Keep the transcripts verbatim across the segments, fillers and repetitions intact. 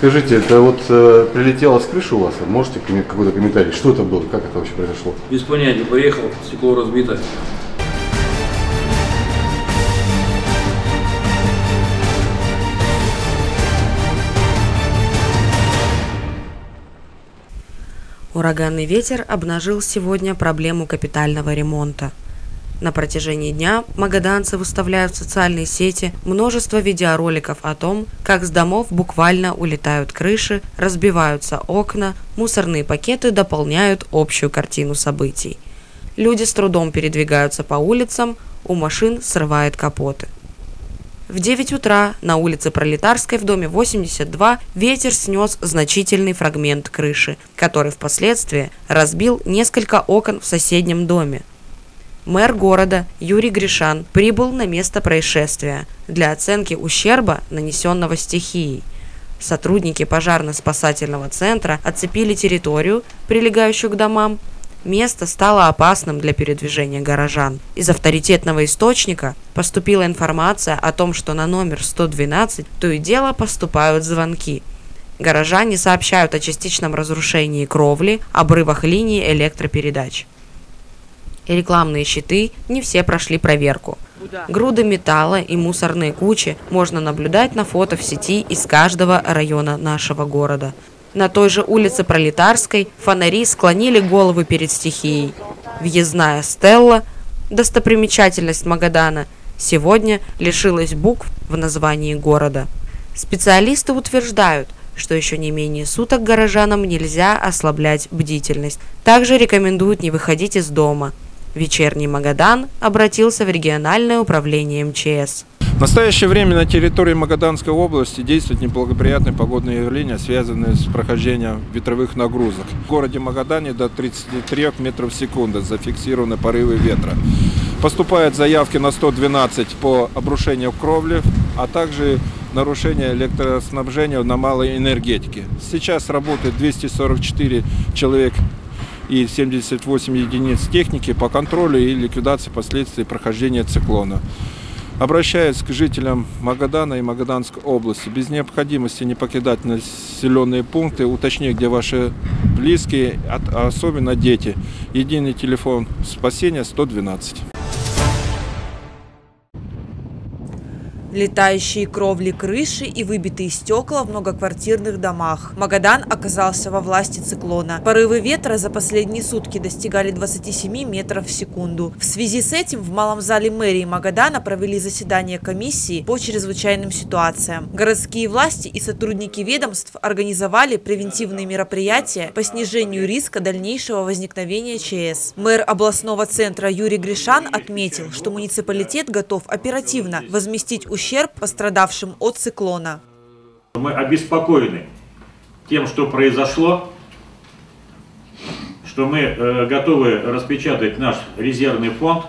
Скажите, это вот э, прилетело с крыши у вас? Можете какой-то комментарий? Что это было? Как это вообще произошло? Без понятия. Приехал, стекло разбито. Ураганный ветер обнажил сегодня проблему капитального ремонта. На протяжении дня магаданцы выставляют в социальные сети множество видеороликов о том, как с домов буквально улетают крыши, разбиваются окна, мусорные пакеты дополняют общую картину событий. Люди с трудом передвигаются по улицам, у машин срывает капоты. В девять утра на улице Пролетарской в доме восемьдесят два ветер снес значительный фрагмент крыши, который впоследствии разбил несколько окон в соседнем доме. Мэр города Юрий Гришан прибыл на место происшествия для оценки ущерба, нанесенного стихией. Сотрудники пожарно-спасательного центра оцепили территорию, прилегающую к домам. Место стало опасным для передвижения горожан. Из авторитетного источника поступила информация о том, что на номер сто двенадцать то и дело поступают звонки. Горожане сообщают о частичном разрушении кровли, обрывах линий электропередач. Рекламные щиты не все прошли проверку. Груды металла и мусорные кучи можно наблюдать на фото в сети из каждого района нашего города. На той же улице Пролетарской фонари склонили головы перед стихией. Въездная стелла, достопримечательность Магадана, сегодня лишилась букв в названии города. Специалисты утверждают, что еще не менее суток горожанам нельзя ослаблять бдительность. Также рекомендуют не выходить из дома. Вечерний Магадан обратился в региональное управление МЧС. В настоящее время на территории Магаданской области действуют неблагоприятные погодные явления, связанные с прохождением ветровых нагрузок. В городе Магадане до тридцати трёх метров в секунду зафиксированы порывы ветра. Поступают заявки на сто двенадцать по обрушению кровли, а также нарушение электроснабжения на малой энергетике. Сейчас работает двести сорок четыре человек и семьдесят восемь единиц техники по контролю и ликвидации последствий прохождения циклона. Обращаюсь к жителям Магадана и Магаданской области. Без необходимости не покидать населенные пункты, уточнить, где ваши близкие, особенно дети. Единый телефон спасения сто двенадцать. Летающие кровли, крыши и выбитые стекла в многоквартирных домах. Магадан оказался во власти циклона. Порывы ветра за последние сутки достигали двадцати семи метров в секунду. В связи с этим в малом зале мэрии Магадана провели заседание комиссии по чрезвычайным ситуациям. Городские власти и сотрудники ведомств организовали превентивные мероприятия по снижению риска дальнейшего возникновения ЧС. Мэр областного центра Юрий Гришан отметил, что муниципалитет готов оперативно возместить ущерб ущерб пострадавшим от циклона. Мы обеспокоены тем, что произошло, что мы э, готовы распечатать наш резервный фонд.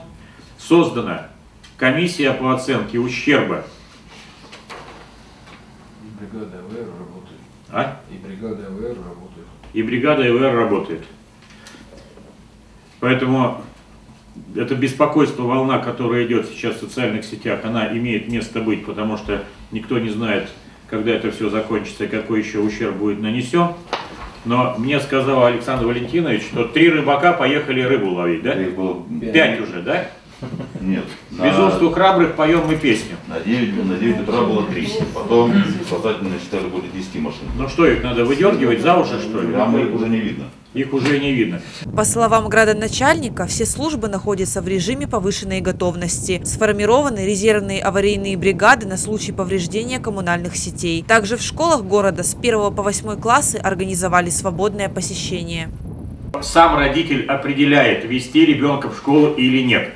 Создана комиссия по оценке ущерба. И бригада АВР работает. А? И бригада АВР работает. И бригада АВР работает. Поэтому это беспокойство, волна, которая идет сейчас в социальных сетях, она имеет место быть, потому что никто не знает, когда это все закончится и какой еще ущерб будет нанесен. Но мне сказал Александр Валентинович, что три рыбака поехали рыбу ловить, да? Их было пять. Пять уже, да? Нет. Безумству на... храбрых поем мы песню. На девять утра было три. Потом спасательные считали более десяти машин. Ну что, их надо выдергивать за уши, что ли? Там их уже не видно. Их уже не видно. По словам градоначальника, все службы находятся в режиме повышенной готовности. Сформированы резервные аварийные бригады на случай повреждения коммунальных сетей. Также в школах города с первого по восьмой классы организовали свободное посещение. Сам родитель определяет, вести ребенка в школу или нет.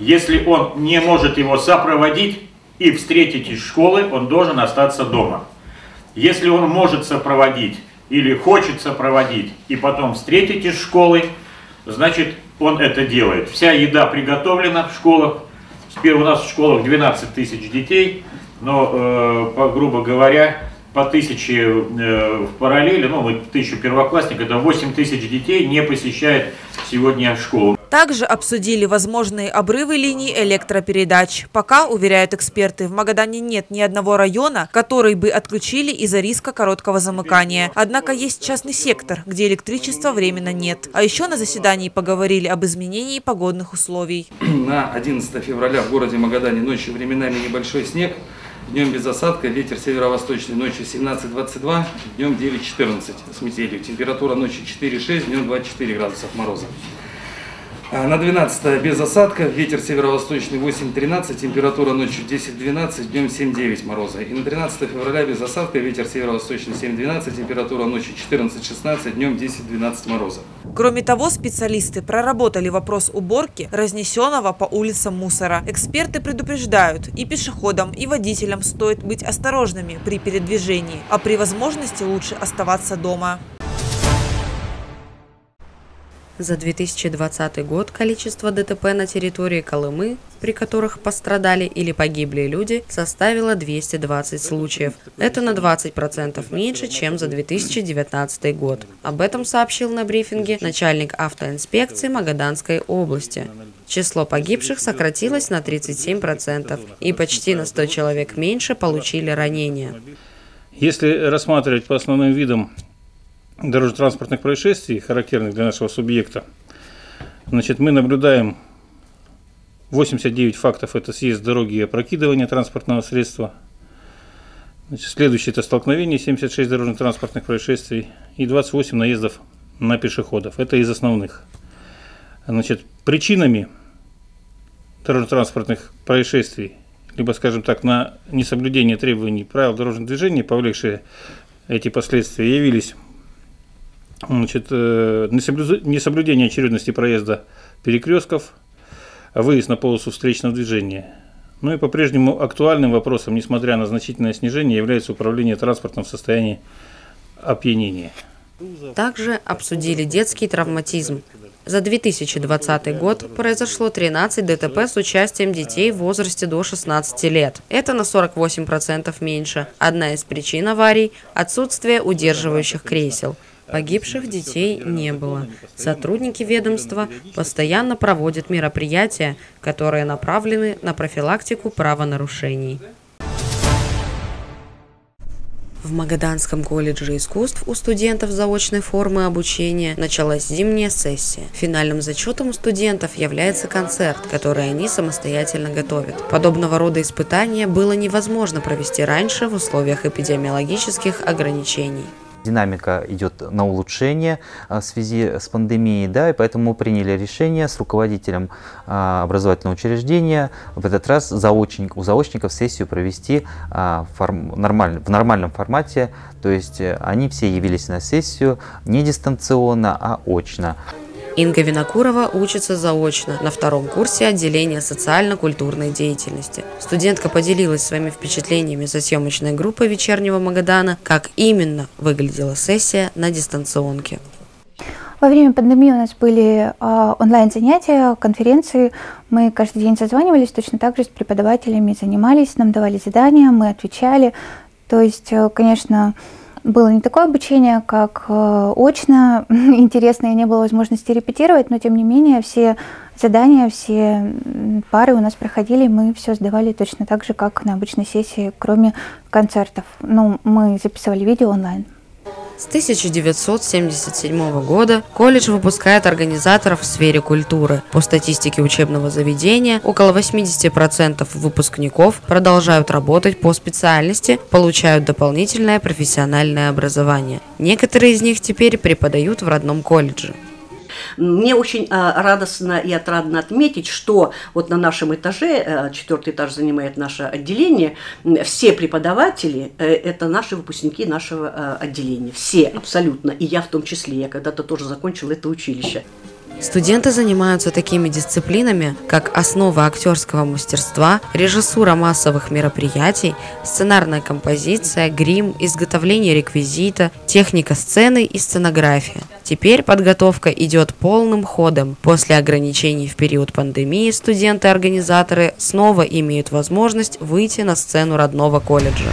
Если он не может его сопроводить и встретить из школы, он должен остаться дома. Если он может сопроводить или хочет сопроводить и потом встретить из школы, значит, он это делает. Вся еда приготовлена в школах. Теперь у нас в школах двенадцать тысяч детей, но, э, по, грубо говоря, по тысяче э, в параллели, ну, тысячу первоклассников, это восемь тысяч детей не посещает сегодня школу. Также обсудили возможные обрывы линий электропередач. Пока, уверяют эксперты, в Магадане нет ни одного района, который бы отключили из-за риска короткого замыкания. Однако есть частный сектор, где электричества временно нет. А еще на заседании поговорили об изменении погодных условий. На одиннадцатое февраля в городе Магадане ночью временами небольшой снег, днем без осадка, ветер северо-восточный, ночью семнадцать — двадцать два, днем девять — четырнадцать с метелью. Температура ночью четыре — шесть, днем двадцать четыре градусов мороза. На двенадцатое без осадка, ветер северо-восточный восемь — тринадцать, температура ночью десять — двенадцать, днем семь — девять мороза. И на тринадцатое февраля без осадка, ветер северо-восточный семь — двенадцать, температура ночью четырнадцать — шестнадцать, днем десять — двенадцать мороза. Кроме того, специалисты проработали вопрос уборки разнесенного по улицам мусора. Эксперты предупреждают, и пешеходам, и водителям стоит быть осторожными при передвижении, а при возможности лучше оставаться дома. За две тысячи двадцатый год количество ДТП на территории Колымы, при которых пострадали или погибли люди, составило двести двадцать случаев. Это на двадцать процентов меньше, чем за две тысячи девятнадцатый год. Об этом сообщил на брифинге начальник автоинспекции Магаданской области. Число погибших сократилось на тридцать семь процентов, и почти на сто человек меньше получили ранения. Если рассматривать по основным видам дорожно-транспортных происшествий, характерных для нашего субъекта, значит, мы наблюдаем восемьдесят девять фактов – это съезд с дороги и опрокидывание транспортного средства. Значит, следующее – это столкновение, семьдесят шесть дорожно-транспортных происшествий и двадцать восемь наездов на пешеходов. Это из основных. Значит, причинами дорожно-транспортных происшествий, либо, скажем так, на несоблюдение требований правил дорожного движения, повлекшие эти последствия, явились Значит, несоблюдение очередности проезда перекрестков, выезд на полосу встречного движения. Ну и по-прежнему актуальным вопросом, несмотря на значительное снижение, является управление транспортом в состоянии опьянения. Также обсудили детский травматизм. За две тысячи двадцатый год произошло тринадцать ДТП с участием детей в возрасте до шестнадцати лет. Это на сорок восемь процентов меньше. Одна из причин аварий – отсутствие удерживающих кресел. Погибших детей не было. Сотрудники ведомства постоянно проводят мероприятия, которые направлены на профилактику правонарушений. В Магаданском колледже искусств у студентов заочной формы обучения началась зимняя сессия. Финальным зачетом у студентов является концерт, который они самостоятельно готовят. Подобного рода испытания было невозможно провести раньше в условиях эпидемиологических ограничений. Динамика идет на улучшение в связи с пандемией, да, и поэтому мы приняли решение с руководителем образовательного учреждения в этот раз заочник, у заочников сессию провести в нормальном формате, то есть они все явились на сессию не дистанционно, а очно. Инга Винокурова учится заочно на втором курсе отделения социально-культурной деятельности. Студентка поделилась своими впечатлениями со съемочной группой «Вечернего Магадана», как именно выглядела сессия на дистанционке. Во время пандемии у нас были э, онлайн-занятия, конференции. Мы каждый день созванивались, точно так же с преподавателями занимались, нам давали задания, мы отвечали. То есть, э, конечно... Было не такое обучение, как очно, интересно, и не было возможности репетировать, но тем не менее все задания, все пары у нас проходили, мы все сдавали точно так же, как на обычной сессии, кроме концертов. Ну, мы записывали видео онлайн. С тысяча девятьсот семьдесят седьмого года колледж выпускает организаторов в сфере культуры. По статистике учебного заведения, около восьмидесяти процентов выпускников продолжают работать по специальности, получают дополнительное профессиональное образование. Некоторые из них теперь преподают в родном колледже. Мне очень радостно и отрадно отметить, что вот на нашем этаже, четвертый этаж занимает наше отделение, все преподаватели – это наши выпускники нашего отделения. Все абсолютно, и я в том числе, я когда-то тоже закончила это училище. Студенты занимаются такими дисциплинами, как основа актерского мастерства, режиссура массовых мероприятий, сценарная композиция, грим, изготовление реквизита, техника сцены и сценография. Теперь подготовка идет полным ходом. После ограничений в период пандемии студенты-организаторы снова имеют возможность выйти на сцену родного колледжа.